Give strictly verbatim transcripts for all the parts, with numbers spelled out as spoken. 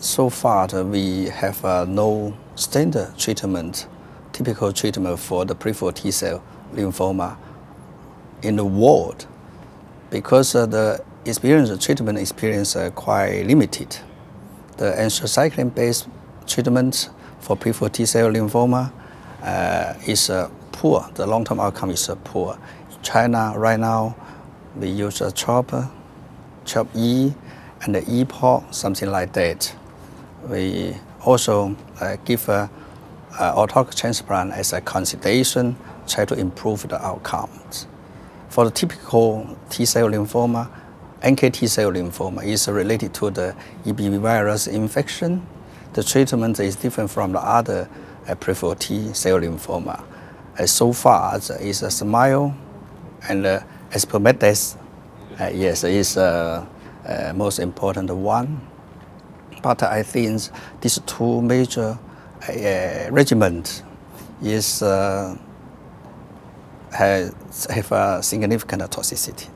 So far, we have uh, no standard treatment, typical treatment for the peripheral T cell lymphoma in the world, because uh, the experience, the treatment experience are uh, quite limited. The anthracycline-based treatment for peripheral T cell lymphoma uh, is uh, poor. The long-term outcome is uh, poor. In China, right now, we use uh, CHOP, CHOP E, and the E P O C, something like that. We also uh, give uh, uh, autologous transplant as a consideration, try to improve the outcomes. For the typical T-cell lymphoma, N K T cell lymphoma is related to the E B V virus infection. The treatment is different from the other uh, peripheral T-cell lymphoma. Uh, so far, uh, it's a SMILE and uh, aspermidase. Uh, yes, it's uh, Uh, most important one, but I think these two major uh, regimens is uh, has have a significant toxicity.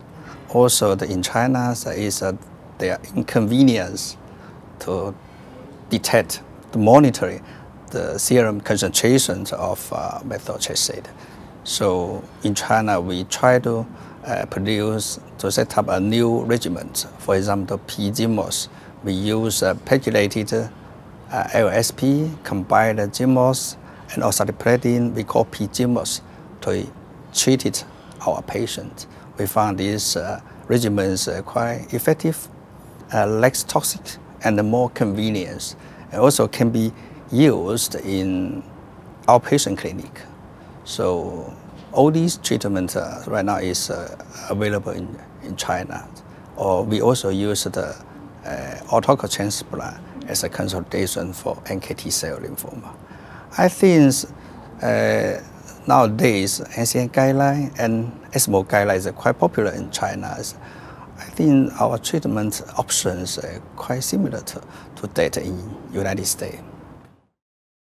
Also, the, in China is uh, their inconvenience to detect, to monitor the serum concentrations of uh, methotrexate. So in China, we try to Uh, produce to set up a new regimen. For example, P G M O S. We use uh, pegylated uh, L S P, combined G M O S and oxaliplatin. We call P G M O S to treat it, our patients. We found these uh, regimens uh, quite effective, uh, less toxic, and more convenient. And also can be used in outpatient clinic. So all these treatments uh, right now is uh, available in, in China. Or we also use the uh, autologous transplant as a consultation for N K T cell lymphoma. I think uh, nowadays N C N guideline and ESMO guidelines are quite popular in China. I think our treatment options are quite similar to, to that in United States.